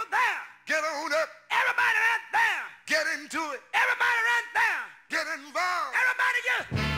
over there. Get on up. Everybody right there. Get into it. Everybody right there. Get involved. Everybody get